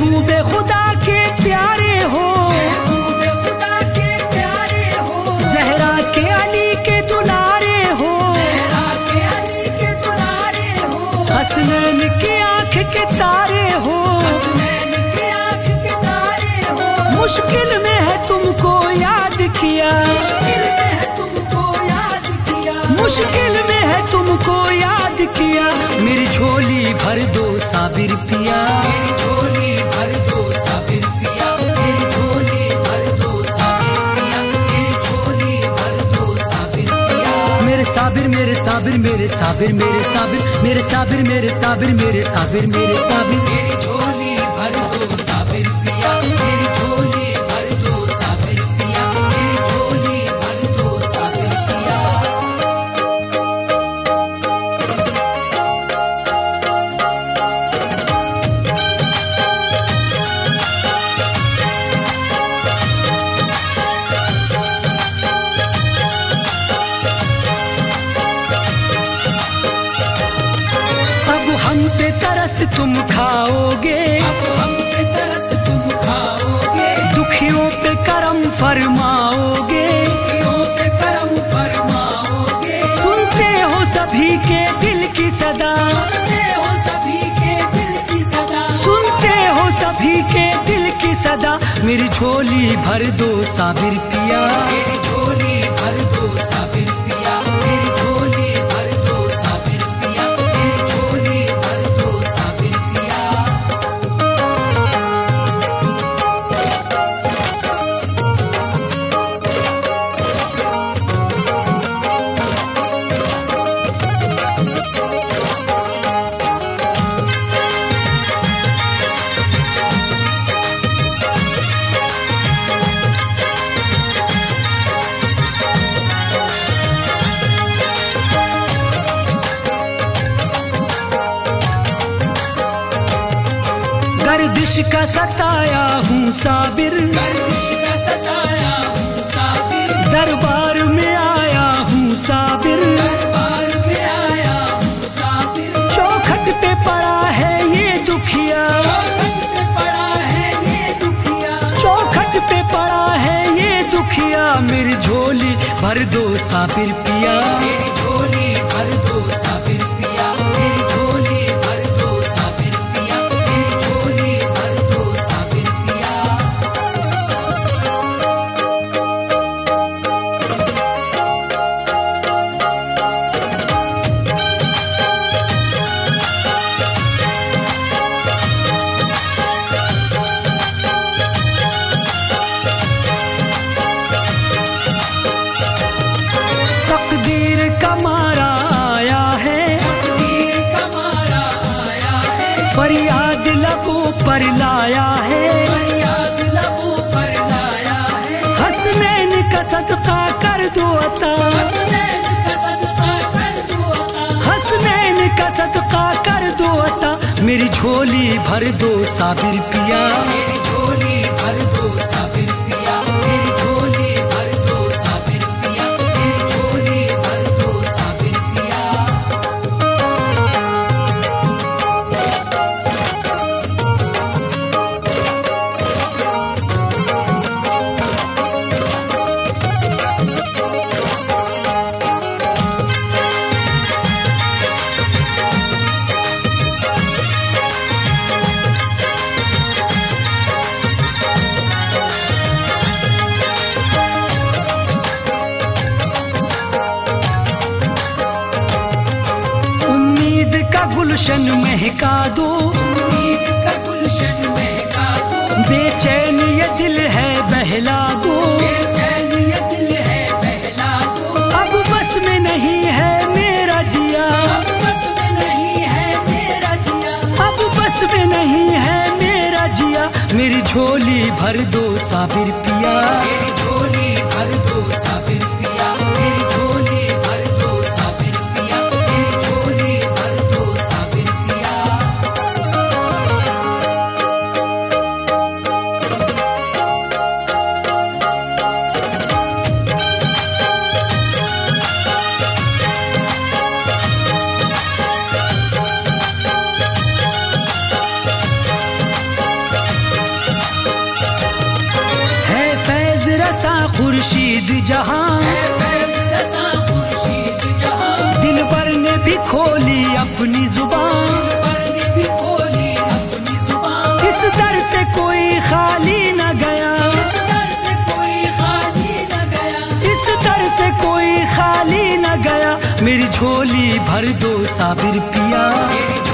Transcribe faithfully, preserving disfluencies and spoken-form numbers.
महबूबे खुदा के प्यारे हो, महबूबे खुदा के प्यारे हो, जहरा के अली के दुलारे हो, जहरा के अली के दुलारे हो, हसनैन की आँख के तारे हो, हसनैन की आँख के तारे हो। मुश्किल में है तुमको याद किया, मुश्किल में है तुमको याद किया, मुश्किल में है तुमको याद किया। मेरी झोली भर दो साबिर पिया, मेरी झोली भर दो साबिर पिया, मेरी झोली भर दो साबिर पिया, मेरी झोली भर दो साबिर पिया। मेरे साबिर मेरे साबिर मेरे साबिर मेरे साबिर मेरे साबिर मेरे साबिर मेरे साबिर मेरे साबिर, मेरी झोली भर दो साबिर पिया, मेरी झोली भर दो साबिर पिया, मेरी झोली भर दो साबिर पिया। हम पे तरस तुम खाओगे, अब हम पे तरस तुम खाओगे, दुखियों पे करम फरमाओगे, दुखियों पे करम फरमाओगे। सुनते हो सभी के दिल की सदा, सुनते हो सभी के दिल की सदा, सुनते हो सभी के दिल की सदा। मेरी झोली भर दो साबिर पिया, मेरी झोली भर दो साबिर पिया, मेरी झोली भर दो साबिर पिया, मेरी झोली गर्दिश का सताया हूँ साबिर, गर्दिश का सताया हूँ साबिर, दरबार में आया हूँ साबिर, दरबार में आया हूँ साबिर। चौखट पे पड़ा है ये दुखिया, चौखट पे पड़ा है ये दुखिया, चौखट पे पड़ा है ये दुखिया। मेरी झोली भर दो साबिर पिया, मेरी झोली भर दो साबिर पिया, मेरी झोली भर दो साबिर पिया, मेरी झोली फरियाद लबों पर लाया है, फरियाद लबों पर लाया है। हसनैन का सदका कर दो अता, हसनैन का सदका कर दो अता, हसनैन का सदका कर दो अता। मेरी झोली भर दो साबिर पिया, मेरी झोली भर दो साबिर पिया, मेरी झोली भर दो साबिर पिया, मेरी झोली भर दो साबिर पिया। गुलशन महका दो, उम्मीद का गुलशन महका दो, बेचैन ये दिल है बहला दो, बेचैन ये दिल है बहला दो। अब बस में नहीं है मेरा जिया, अब बस में नहीं है मेरा जिया, अब बस में नहीं है मेरा जिया। मेरी झोली भर दो साबिर पिया, मेरी झोली भर दो साबिर पिया, मेरी झोली भर दो साबिर पिया, मेरी झोली भर दो साबिर पिया। खुर्शीद जहां, दिल भर ने भी खोली अपनी जुबान, इस दर से कोई खाली न गया, इस दर से कोई खाली न गया। मेरी झोली भर दो साबिर पिया।